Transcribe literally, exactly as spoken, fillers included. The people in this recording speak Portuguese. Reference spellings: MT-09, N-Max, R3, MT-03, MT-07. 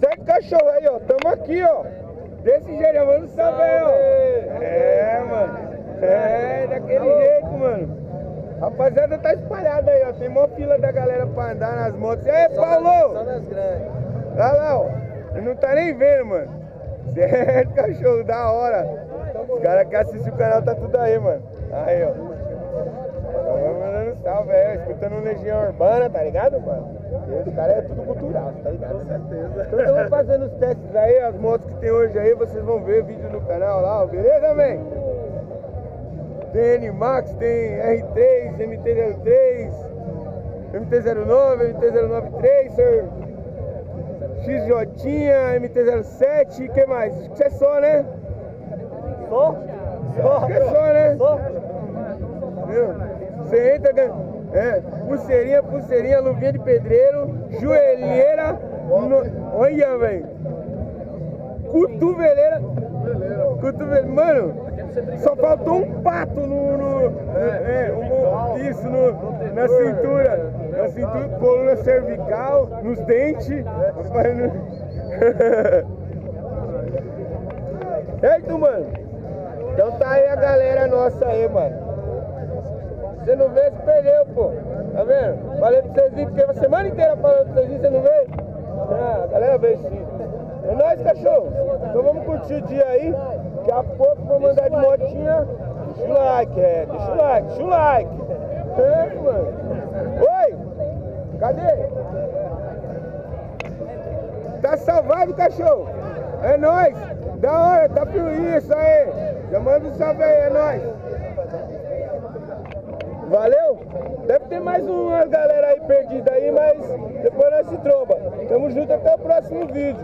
Segue o cachorro aí, ó. Tamo aqui, ó. Desse jeito, mano, saber, ó. É, mano. É, daquele jeito, mano. Rapaziada, tá espalhada aí, ó. Tem mó fila da galera pra andar nas motos. E aí, Paulo? Só nas grandes. Olha lá, ó. Ele não tá nem vendo, mano. Certo, cachorro, da hora. Os caras que assistem o canal tá tudo aí, mano. Aí, ó. Tava mandando salve, é, escutando Legião Urbana, tá ligado, mano? Os caras é tudo cultural, tá ligado? Com certeza. Então eu vou fazendo os testes aí, as motos que tem hoje aí, vocês vão ver vídeo no canal lá, ó, beleza, man? Tem N-Max, tem R três, M T zero três, M T zero nove, M T zero nove três, Sir... X J, M T zero sete, o que mais? Acho que você é só, né? Só? Só? Acho que é só, né? Só? Viu? Você entra, é, pulseirinha, pulseirinha, luvinha de pedreiro, joelheira, no... olha, velho, cotoveleira, cotoveleira, mano, só faltou um pato no, no, é, um, isso, no, na cintura. Na cintura, coluna cervical, nos dentes. Certo, mano? Então tá aí a galera nossa aí, mano. Você não vê esse pneu, pô. Tá vendo? Falei pra vocês virem, porque a semana inteira falando pra vocês virem, você não vê? Ah, a galera vê sim. É nóis, cachorro. Então vamos curtir o dia aí. Daqui a pouco vou mandar de motinha. Deixa o like, é. Deixa o like, deixa o like. É, mano. Oi! Cadê? Tá salvado, cachorro! É nóis! Da hora, tá fluindo isso aí! Já manda um salve aí, é nóis! Valeu! Deve ter mais uma galera aí perdida aí, mas depois nós se tromba. Tamo junto até o próximo vídeo.